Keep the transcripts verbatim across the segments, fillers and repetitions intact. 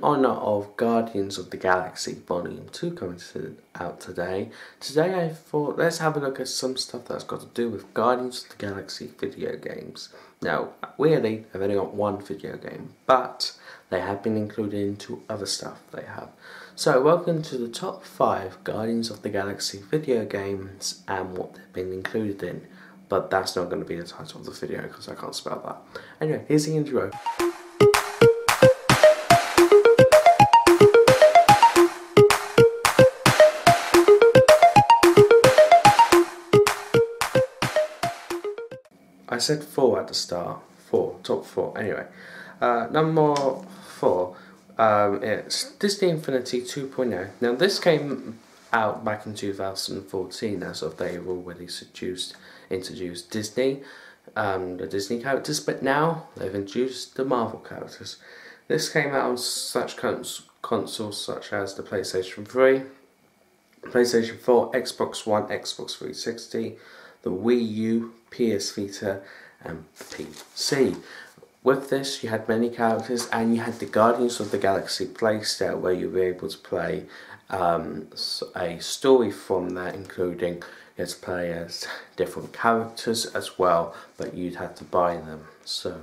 In honour of Guardians of the Galaxy Vol. two coming to, out today, today I thought let's have a look at some stuff that's got to do with Guardians of the Galaxy video games. Now, weirdly, I've only got one video game, but they have been included into other stuff they have. So, welcome to the top five Guardians of the Galaxy video games and what they've been included in. But that's not going to be the title of the video because I can't spell that. Anyway, here's the intro. I said four at the start. Four, top four. Anyway, uh, number four, um, it's Disney Infinity two point oh. Now this came out back in two thousand fourteen, as of they've already seduced, introduced Disney, um, the Disney characters, but now they've introduced the Marvel characters. This came out on such cons consoles such as the PlayStation three, PlayStation four, Xbox One, Xbox three sixty, the Wii U, P S Vita and P C. With this you had many characters and you had the Guardians of the Galaxy playstyle where you were able to play um, a story from that, including you had to play as different characters as well, but you'd have to buy them. So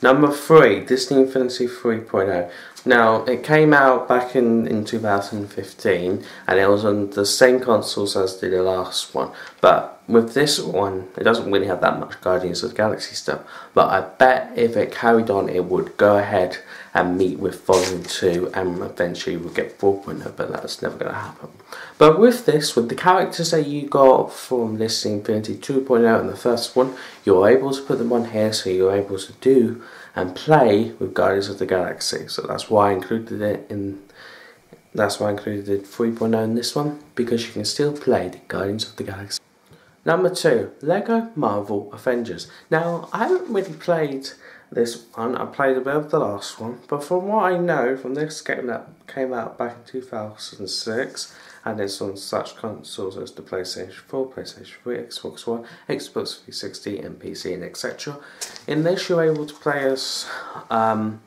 number three, Disney Infinity three point oh. Now, it came out back in, in two thousand fifteen, and it was on the same consoles as the last one. But with this one, it doesn't really have that much Guardians of the Galaxy stuff. But I bet if it carried on, it would go ahead and meet with Vol. two, and eventually we'll get four point oh, but that's never going to happen. But with this, with the characters that you got from this Infinity two point oh and the first one, you're able to put them on here, so you're able to do and play with Guardians of the Galaxy. So that's why I included it in that's why I included it three point oh in this one, because you can still play the Guardians of the Galaxy. Number two, LEGO Marvel Avengers. Now I haven't really played this one, I played a bit of the last one, but from what I know from this game that came out back in two thousand six, and it's on such consoles as the PlayStation four, PlayStation three, Xbox One, Xbox three sixty and P C and et cetera. In this you're able to play as, um,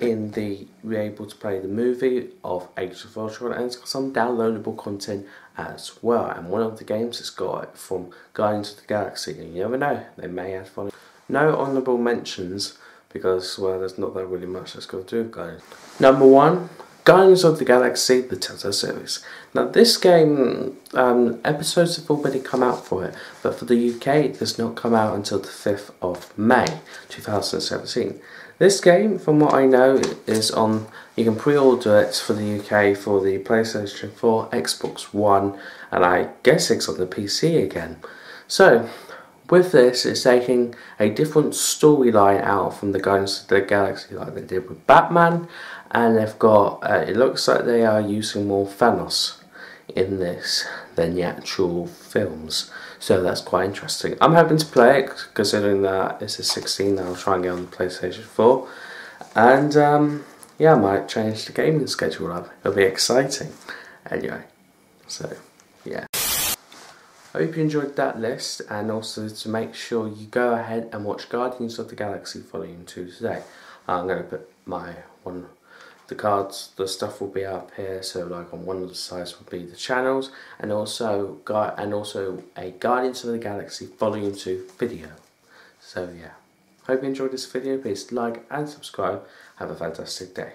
in the, you're able to play the movie of Age of Ultron, and it's got some downloadable content as well, and one of the games it's got from Guardians of the Galaxy, and you never know, they may add fun. No honourable mentions, because, well, there's not that really much that's got to do with Guardians. Number one, Guardians of the Galaxy, the Telltale Series. Now this game, um, episodes have already come out for it, but for the U K it does not come out until the fifth of May two thousand seventeen. This game, from what I know, is on, you can pre-order it for the U K for the PlayStation four, Xbox One, and I guess it's on the P C again. So, with this, it's taking a different storyline out from the Guardians of the Galaxy like they did with Batman, and they've got, uh, it looks like they are using more Thanos in this than the actual films, so that's quite interesting. I'm hoping to play it, considering that it's a sixteen that I'll try and get on the PlayStation four, and um, yeah, I might change the gaming schedule up, it'll be exciting. Anyway, so yeah. I hope you enjoyed that list, and also to make sure you go ahead and watch Guardians of the Galaxy Vol. two today. I'm going to put my one, the cards, the stuff will be up here, so like on one of the sides will be the channels, and also and also a Guardians of the Galaxy Vol. two video. So yeah, hope you enjoyed this video, please like and subscribe, have a fantastic day.